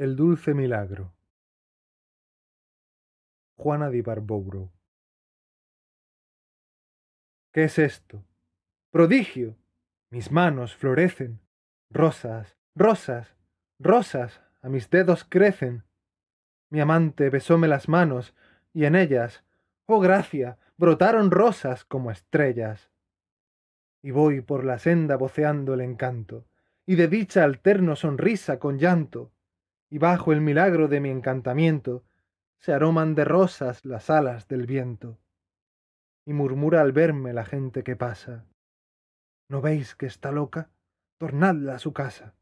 El dulce milagro. Juana de Ibarbourou. ¿Qué es esto? ¡Prodigio! Mis manos florecen. Rosas, rosas, rosas a mis dedos crecen. Mi amante besóme las manos, y en ellas, ¡oh gracia!, brotaron rosas como estrellas. Y voy por la senda voceando el encanto, y de dicha alterno sonrisa con llanto, y bajo el milagro de mi encantamiento se aroman de rosas las alas del viento. Y murmura al verme la gente que pasa: ¿no veis que está loca? Tornadla a su casa.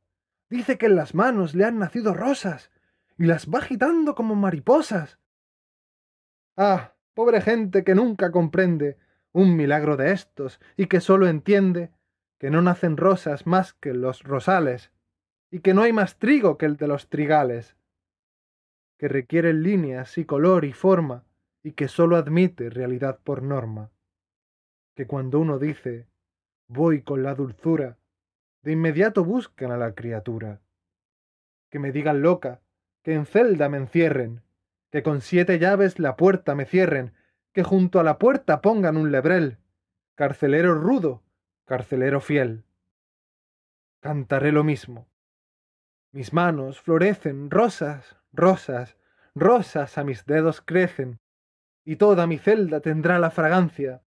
Dice que en las manos le han nacido rosas, y las va agitando como mariposas. ¡Ah, pobre gente que nunca comprende un milagro de estos, y que sólo entiende que no nacen rosas más que los rosales, y que no hay más trigo que el de los trigales, que requieren líneas y color y forma, y que sólo admite realidad por norma, que cuando uno dice «voy con la dulzura», de inmediato buscan a la criatura, que me digan loca, que en celda me encierren, que con 7 llaves la puerta me cierren, que junto a la puerta pongan un lebrel, carcelero rudo, carcelero fiel. Cantaré lo mismo. Mis manos florecen, rosas, rosas, rosas a mis dedos crecen, y toda mi celda tendrá la fragancia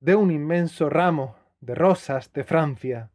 de un inmenso ramo de rosas de Francia.